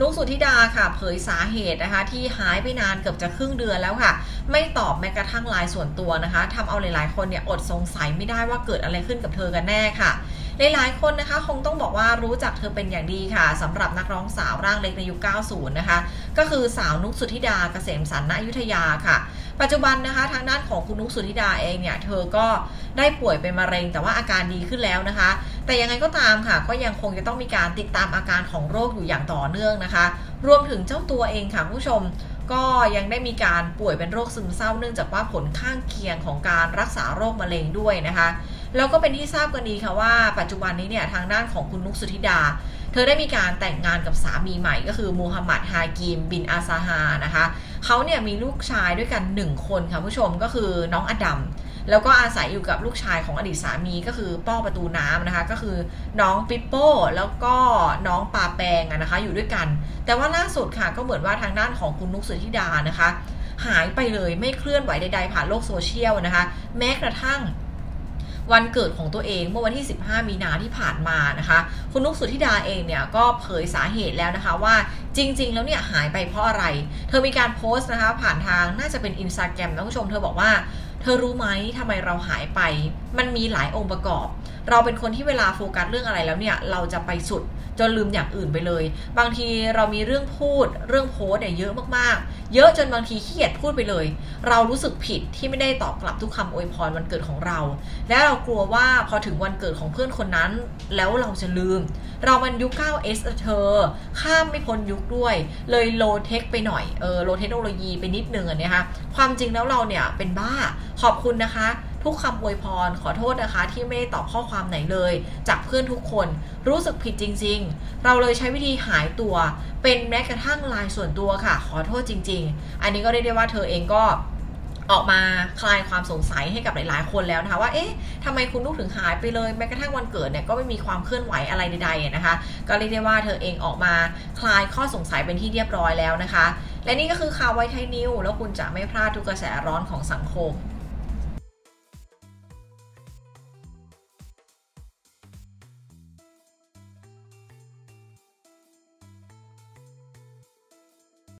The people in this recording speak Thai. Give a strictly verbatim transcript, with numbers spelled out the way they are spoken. นุ๊ก สุธิดาค่ะเผยสาเหตุนะคะที่หายไปนานเกือบจะครึ่งเดือนแล้วค่ะไม่ตอบแม้กระทั่งไลน์ส่วนตัวนะคะทำเอาหลายๆคนเนี่ยอดสงสัยไม่ได้ว่าเกิดอะไรขึ้นกับเธอกันแน่ค่ะหลายๆคนนะคะคงต้องบอกว่ารู้จักเธอเป็นอย่างดีค่ะสำหรับนักร้องสาวร่างเล็กในยุค เก้าสิบนะคะก็คือสาวนุ๊ก สุธิดาเกษมสรรณอยุธยาค่ะปัจจุบันนะคะทางด้านของคุณนุ๊ก สุธิดาเองเนี่ยเธอก็ได้ป่วยเป็นมะเร็งแต่ว่าอาการดีขึ้นแล้วนะคะแต่ยังไงก็ตามค่ะก็ยังคงจะต้องมีการติดตามอาการของโรคอยู่อย่างต่อเนื่องนะคะรวมถึงเจ้าตัวเองค่ะผู้ชมก็ยังได้มีการป่วยเป็นโรคซึมเศร้าเนื่องจากว่าผลข้างเคียงของการรักษาโรคมะเร็งด้วยนะคะแล้วก็เป็นที่ทราบกันดีค่ะว่าปัจจุบันนี้เนี่ยทางด้านของคุณนุ๊ก สุธิดาเธอได้มีการแต่งงานกับสามีใหม่ก็คือมูฮัมหมัด ฮากิม บิน อาซาฮานะคะเขาเนี่ยมีลูกชายด้วยกันหนึ่งคนค่ะผู้ชมก็คือน้องอดัมแล้วก็อาศัยอยู่กับลูกชายของอดีตสามีก็คือป้อประตูน้ำนะคะก็คือน้องปิปโป้แล้วก็น้องปาแปงนะคะอยู่ด้วยกันแต่ว่าล่าสุดค่ะก็เหมือนว่าทางด้านของคุณนุ๊ก สุธิดานะคะหายไปเลยไม่เคลื่อนไหวใดๆผ่านโลกโซเชียลนะคะแม้กระทั่งวันเกิดของตัวเองเมื่อวันที่สิบห้ามีนาที่ผ่านมานะคะคุณนุ๊ก สุธิดาเองเนี่ยก็เผยสาเหตุแล้วนะคะว่าจริงๆแล้วเนี่ยหายไปเพราะอะไรเธอมีการโพสต์นะคะผ่านทางน่าจะเป็น Instagram นะคุณผู้ชมเธอบอกว่าเธอรู้ไหมทำไมเราหายไปมันมีหลายองค์ประกอบเราเป็นคนที่เวลาโฟกัสเรื่องอะไรแล้วเนี่ยเราจะไปสุดจนลืมอย่างอื่นไปเลยบางทีเรามีเรื่องพูดเรื่องโพสต์เนี่ยเยอะมากๆเยอะจนบางทีขี้เกียจพูดไปเลยเรารู้สึกผิดที่ไม่ได้ตอบกลับทุกคำอวยพรวันเกิดของเราและเรากลัวว่าพอถึงวันเกิดของเพื่อนคนนั้นแล้วเราจะลืมเรามันยุค เก้าเอส เธอข้ามไม่พ้นยุคด้วยเลยโลเทคไปหน่อยเออโลเทคโนโลยีไปนิดนึงนะคะความจริงแล้วเราเนี่ยเป็นบ้าขอบคุณนะคะทุกคำอวยพรขอโทษนะคะที่ไม่ได้ตอบข้อความไหนเลยจากเพื่อนทุกคนรู้สึกผิดจริงๆเราเลยใช้วิธีหายตัวเป็นแม้กระทั่งไลน์ส่วนตัวค่ะขอโทษจริงๆอันนี้ก็เรียกได้ว่าเธอเองก็ออกมาคลายความสงสัยให้กับหลายๆคนแล้วนะคะว่าเอ๊ะทำไมคุณนุ๊กถึงหายไปเลยแม้กระทั่งวันเกิดเนี่ยก็ไม่มีความเคลื่อนไหวอะไรใดๆนะคะก็เรียกได้ว่าเธอเองออกมาคลายข้อสงสัยเป็นที่เรียบร้อยแล้วนะคะและนี่ก็คือข่าวไวไทยนิวแล้วคุณจะไม่พลาดทุกกระแสร้อนของสังคม